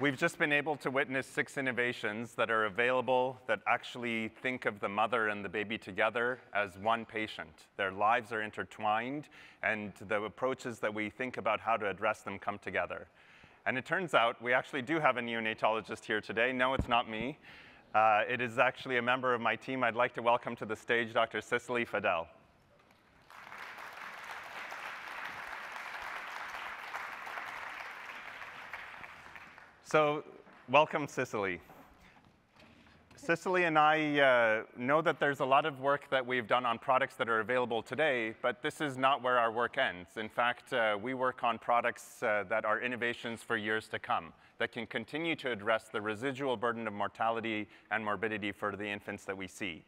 We've just been able to witness 6 innovations that are available that actually think of the mother and the baby together as one patient. Their lives are intertwined, and the approaches that we think about how to address them come together. And it turns out we actually do have a neonatologist here today. No, it's not me. It is actually a member of my team. I'd like to welcome to the stage Dr. Cicely Fadel. So, welcome, Cicely. Cicely and I know that there's a lot of work that we've done on products that are available today, but this is not where our work ends. In fact, we work on products that are innovations for years to come, that can continue to address the residual burden of mortality and morbidity for the infants that we see.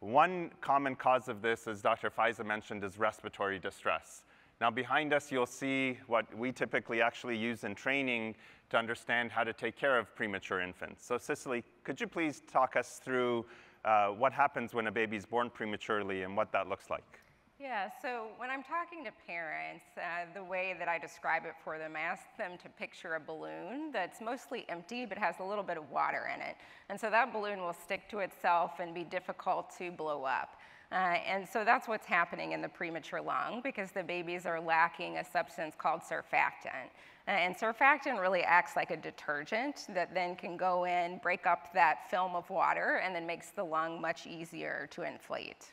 One common cause of this, as Dr. Faiza mentioned, is respiratory distress. Now, behind us, you'll see what we typically actually use in training to understand how to take care of premature infants. So, Cicely, could you please talk us through what happens when a baby's born prematurely and what that looks like? Yeah, so when I'm talking to parents, the way that I describe it for them, I ask them to picture a balloon that's mostly empty but has a little bit of water in it. And so that balloon will stick to itself and be difficult to blow up. And so that's what's happening in the premature lung, because the babies are lacking a substance called surfactant. And surfactant really acts like a detergent that then can go in, break up that film of water, and then makes the lung much easier to inflate.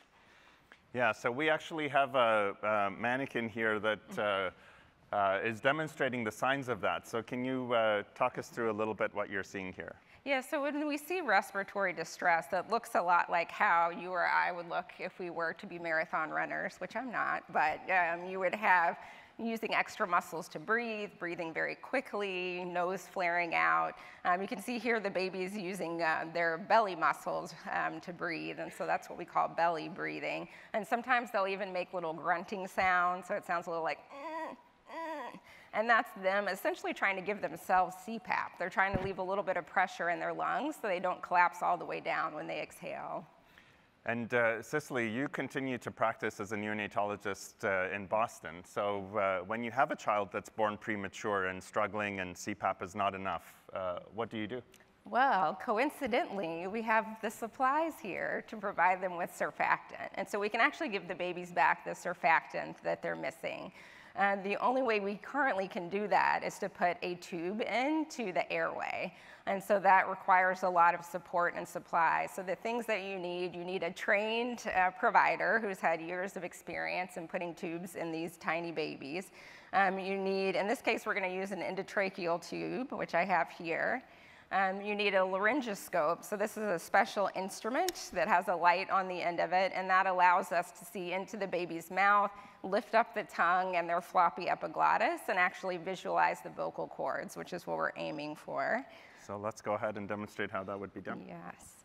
Yeah, so we actually have a mannequin here that is demonstrating the signs of that. So can you talk us through a little bit what you're seeing here? Yeah, so when we see respiratory distress, that looks a lot like how you or I would look if we were to be marathon runners, which I'm not, but you would have using extra muscles to breathe, breathing very quickly, nose flaring out. You can see here the baby's using their belly muscles to breathe, and so that's what we call belly breathing. And sometimes they'll even make little grunting sounds, so it sounds a little like, and that's them essentially trying to give themselves CPAP. They're trying to leave a little bit of pressure in their lungs so they don't collapse all the way down when they exhale. And Cicely, you continue to practice as a neonatologist in Boston. So when you have a child that's born premature and struggling and CPAP is not enough, what do you do? Well, coincidentally, we have the supplies here to provide them with surfactant. And so we can actually give the babies back the surfactant that they're missing. And the only way we currently can do that is to put a tube into the airway. And so that requires a lot of support and supply. So the things that you need a trained provider who's had years of experience in putting tubes in these tiny babies. You need, in this case, we're gonna use an endotracheal tube, which I have here. You need a laryngoscope, so this is a special instrument that has a light on the end of it, and that allows us to see into the baby's mouth, lift up the tongue and their floppy epiglottis, and actually visualize the vocal cords, which is what we're aiming for. So let's go ahead and demonstrate how that would be done. Yes.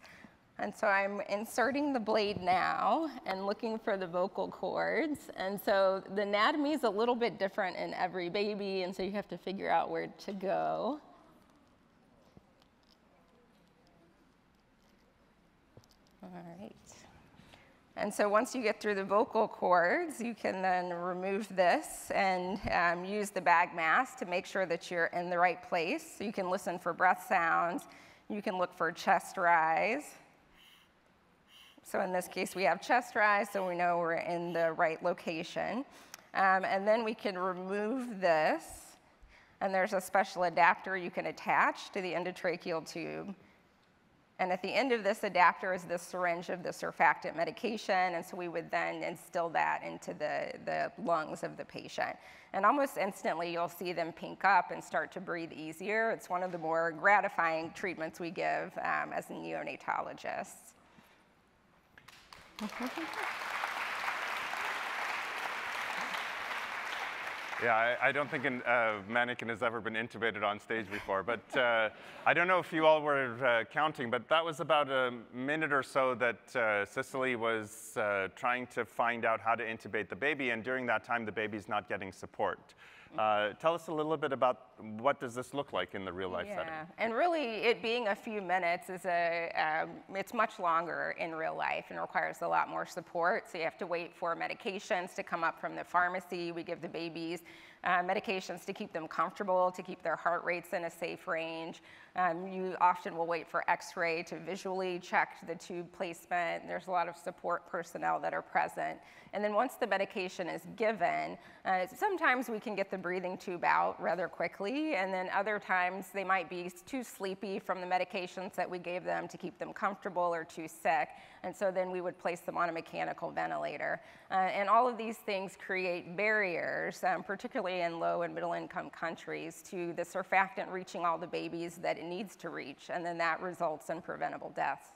And so I'm inserting the blade now and looking for the vocal cords. And so the anatomy is a little bit different in every baby, and so you have to figure out where to go. All right. And so once you get through the vocal cords, you can then remove this and use the bag mask to make sure that you're in the right place. So you can listen for breath sounds. You can look for chest rise. So in this case, we have chest rise, so we know we're in the right location. And then we can remove this. And there's a special adapter you can attach to the endotracheal tube. And at the end of this adapter is the syringe of the surfactant medication, and so we would then instill that into the lungs of the patient. And almost instantly, you'll see them pink up and start to breathe easier. It's one of the more gratifying treatments we give as a neonatologist. Yeah, I don't think a mannequin has ever been intubated on stage before, but I don't know if you all were counting, but that was about a minute or so that Cicely was trying to find out how to intubate the baby, and during that time, the baby's not getting support. Tell us a little bit about what does this look like in the real life setting? Yeah, and really it being a few minutes is it's much longer in real life and requires a lot more support. So you have to wait for medications to come up from the pharmacy. We give the babies medications to keep them comfortable, to keep their heart rates in a safe range. You often will wait for X-ray to visually check the tube placement. There's a lot of support personnel that are present. And then once the medication is given, sometimes we can get the breathing tube out rather quickly, and then other times they might be too sleepy from the medications that we gave them to keep them comfortable or too sick, and so then we would place them on a mechanical ventilator. And all of these things create barriers, particularly in low and middle income countries, to the surfactant reaching all the babies that it needs to reach, and then that results in preventable deaths.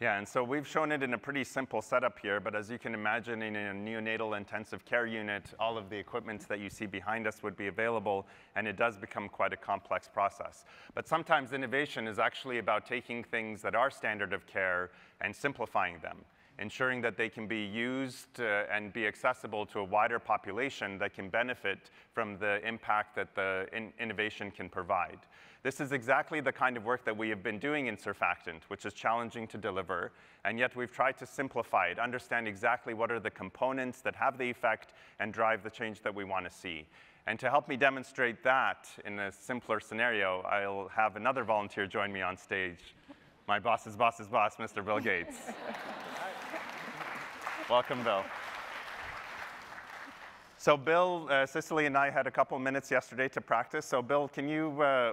Yeah, and so we've shown it in a pretty simple setup here, but as you can imagine, in a neonatal intensive care unit, all of the equipment that you see behind us would be available, and it does become quite a complex process. But sometimes innovation is actually about taking things that are standard of care and simplifying them, ensuring that they can be used and be accessible to a wider population that can benefit from the impact that the innovation can provide. This is exactly the kind of work that we have been doing in surfactant, which is challenging to deliver, and yet we've tried to simplify it, understand exactly what are the components that have the effect and drive the change that we want to see. And to help me demonstrate that in a simpler scenario, I'll have another volunteer join me on stage, my boss's boss's boss, Mr. Bill Gates. Welcome, Bill. So Bill, Cicely and I had a couple minutes yesterday to practice. So Bill, can you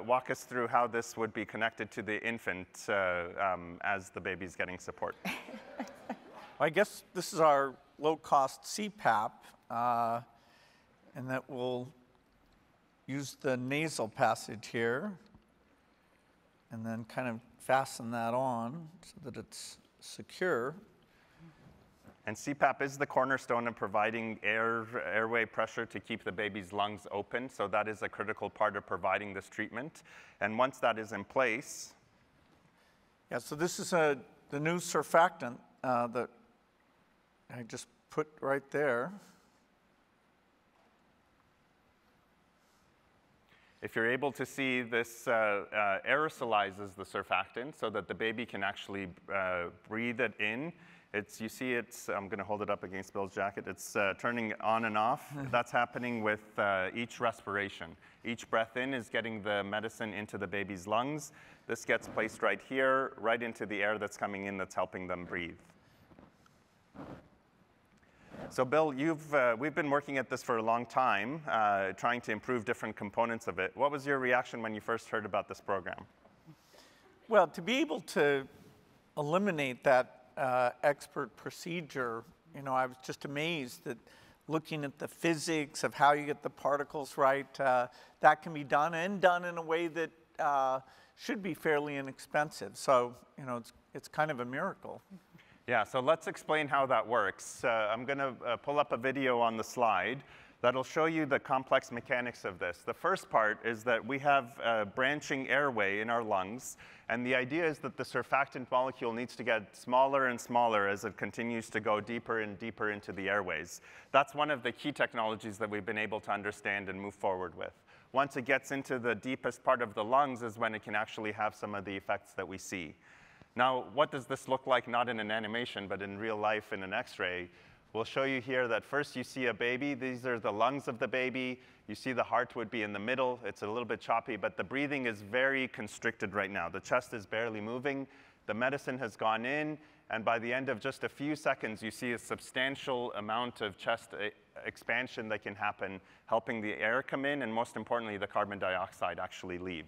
walk us through how this would be connected to the infant as the baby's getting support? I guess this is our low-cost CPAP, and that we'll use the nasal passage here and then kind of fasten that on so that it's secure. And CPAP is the cornerstone of providing airway pressure to keep the baby's lungs open, so that is a critical part of providing this treatment. And once that is in place... Yeah, so this is the new surfactant that I just put right there. If you're able to see, this aerosolizes the surfactant so that the baby can actually breathe it in. You see it's, I'm going to hold it up against Bill's jacket, it's turning on and off. That's happening with each respiration. Each breath in is getting the medicine into the baby's lungs. This gets placed right here, right into the air that's coming in that's helping them breathe. So Bill, we've been working at this for a long time, trying to improve different components of it. What was your reaction when you first heard about this program? Well, to be able to eliminate that expert procedure, you know, I was just amazed that looking at the physics of how you get the particles right, that can be done and done in a way that should be fairly inexpensive. So, you know, it's kind of a miracle. Yeah, so let's explain how that works. I'm going to pull up a video on the slide that'll show you the complex mechanics of this. The first part is that we have a branching airway in our lungs, and the idea is that the surfactant molecule needs to get smaller and smaller as it continues to go deeper and deeper into the airways. That's one of the key technologies that we've been able to understand and move forward with. Once it gets into the deepest part of the lungs is when it can actually have some of the effects that we see. Now, what does this look like, not in an animation, but in real life in an X-ray? We'll show you here that first you see a baby. These are the lungs of the baby. You see the heart would be in the middle. It's a little bit choppy, but the breathing is very constricted right now. The chest is barely moving. The medicine has gone in, and by the end of just a few seconds, you see a substantial amount of chest expansion that can happen, helping the air come in, and most importantly, the carbon dioxide actually leave.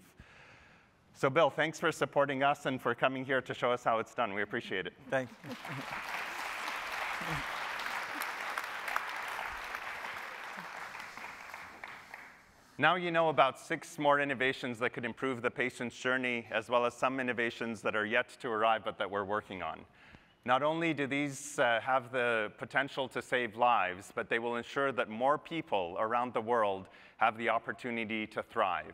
So Bill, thanks for supporting us and for coming here to show us how it's done. We appreciate it. Thank you. Now you know about 6 more innovations that could improve the patient's journey, as well as some innovations that are yet to arrive but that we're working on. Not only do these have the potential to save lives, but they will ensure that more people around the world have the opportunity to thrive.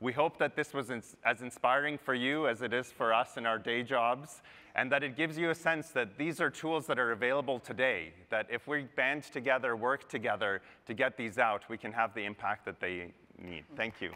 We hope that this was as inspiring for you as it is for us in our day jobs, and that it gives you a sense that these are tools that are available today, that if we band together, work together to get these out, we can have the impact that they need. Thank you.